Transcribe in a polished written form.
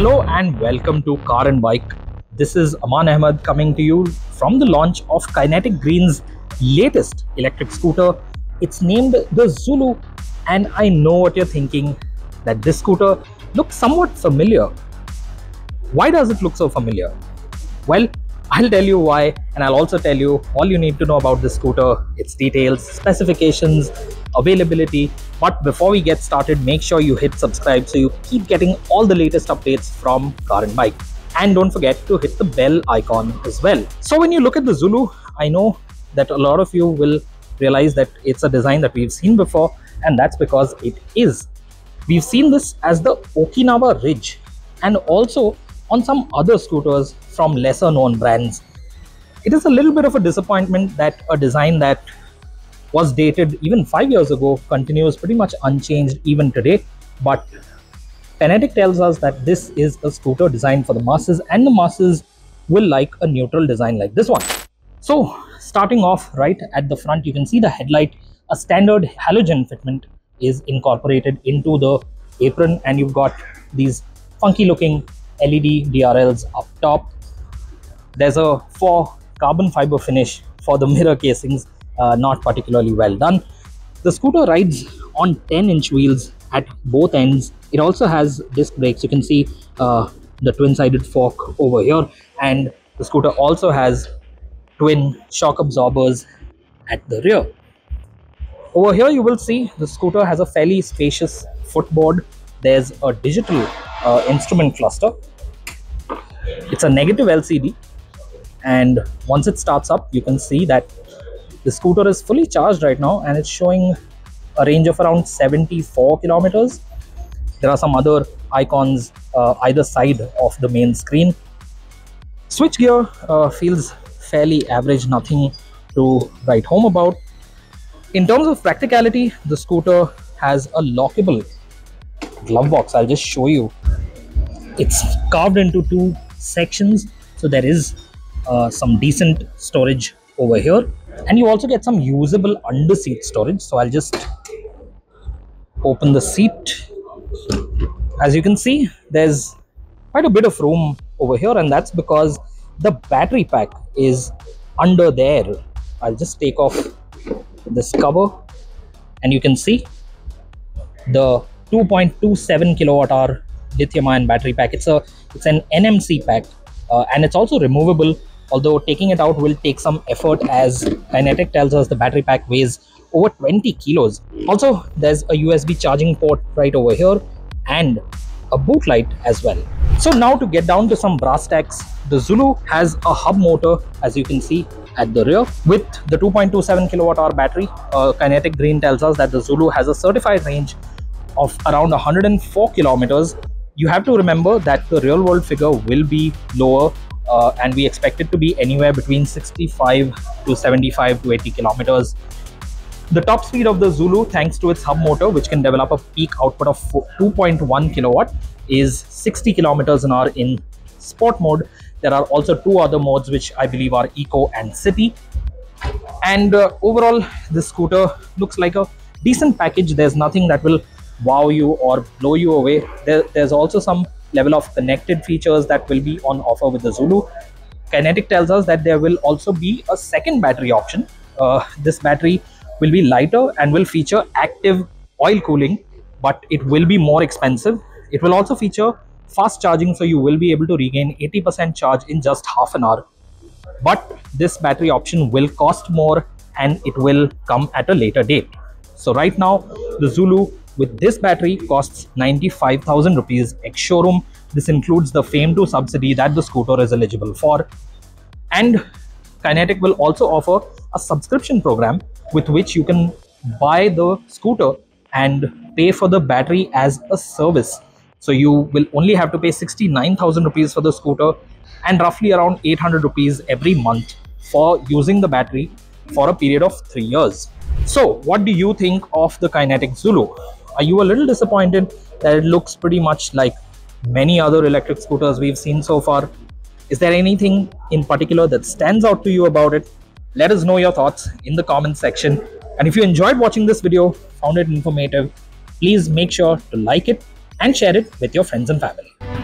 Hello and welcome to Car and Bike. This is Amaan Ahmed coming to you from the launch of Kinetic Green's latest electric scooter. It's named the Zulu, and I know what you're thinking, that this scooter looks somewhat familiar. Why does it look so familiar? Well, I'll tell you why, and I'll also tell you all you need to know about this scooter, its details, specifications, availability. But before we get started, make sure you hit subscribe so you keep getting all the latest updates from Car and Bike. And don't forget to hit the bell icon as well. So when you look at the Zulu, I know that a lot of you will realize that it's a design that we've seen before, and that's because it is. We've seen this as the Okinawa Ridge and also on some other scooters from lesser known brands. It is a little bit of a disappointment that a design that was dated even 5 years ago continues pretty much unchanged even today, but Kinetic tells us that this is a scooter designed for the masses, and the masses will like a neutral design like this one. So starting off right at the front, you can see the headlight. A standard halogen fitment is incorporated into the apron, and you've got these funky looking LED DRLs up top. There's a 4 carbon fiber finish for the mirror casings, not particularly well done. The scooter rides on 10-inch wheels at both ends. It also has disc brakes. You can see the twin-sided fork over here, and the scooter also has twin shock absorbers at the rear. Over here you will see the scooter has a fairly spacious footboard. There's a digital instrument cluster. It's a negative LCD, and once it starts up, you can see that the scooter is fully charged right now, and it's showing a range of around 74 kilometers. There are some other icons either side of the main screen. Switchgear feels fairly average, nothing to write home about. In terms of practicality, the scooter has a lockable glove box. I'll just show you. It's carved into 2 sections, so there is some decent storage over here, and you also get some usable under seat storage. So I'll just open the seat. As you can see, there's quite a bit of room over here, and that's because the battery pack is under there. I'll just take off this cover, and you can see the 2.27 kilowatt-hour lithium-ion battery pack. It's an NMC pack, and it's also removable, although taking it out will take some effort, as Kinetic tells us the battery pack weighs over 20 kilos. Also, there's a USB charging port right over here and a boot light as well. So now to get down to some brass tacks, the Zulu has a hub motor, as you can see, at the rear. With the 2.27 kilowatt-hour battery, Kinetic Green tells us that the Zulu has a certified range of around 104 kilometers. You have to remember that the real world figure will be lower, and we expect it to be anywhere between 65 to 75 to 80 kilometers. The top speed of the Zulu, thanks to its hub motor, which can develop a peak output of 2.1 kilowatt, is 60 kilometers an hour in sport mode. There are also 2 other modes, which I believe are eco and city. And overall, this scooter looks like a decent package. There's nothing that will wow you or blow you away. There's also some level of connected features that will be on offer with the Zulu. Kinetic tells us that there will also be a second battery option. This battery will be lighter and will feature active oil cooling, but it will be more expensive. It will also feature fast charging, so you will be able to regain 80% charge in just half an hour. But this battery option will cost more, and it will come at a later date. So right now, the Zulu with this battery costs 95,000 rupees ex-showroom. This includes the FAME II subsidy that the scooter is eligible for. And Kinetic will also offer a subscription program with which you can buy the scooter and pay for the battery as a service. So you will only have to pay 69,000 rupees for the scooter and roughly around 800 rupees every month for using the battery for a period of 3 years. So what do you think of the Kinetic Zulu? Are you a little disappointed that it looks pretty much like many other electric scooters we've seen so far? Is there anything in particular that stands out to you about it? Let us know your thoughts in the comment section. And if you enjoyed watching this video, found it informative, please make sure to like it and share it with your friends and family.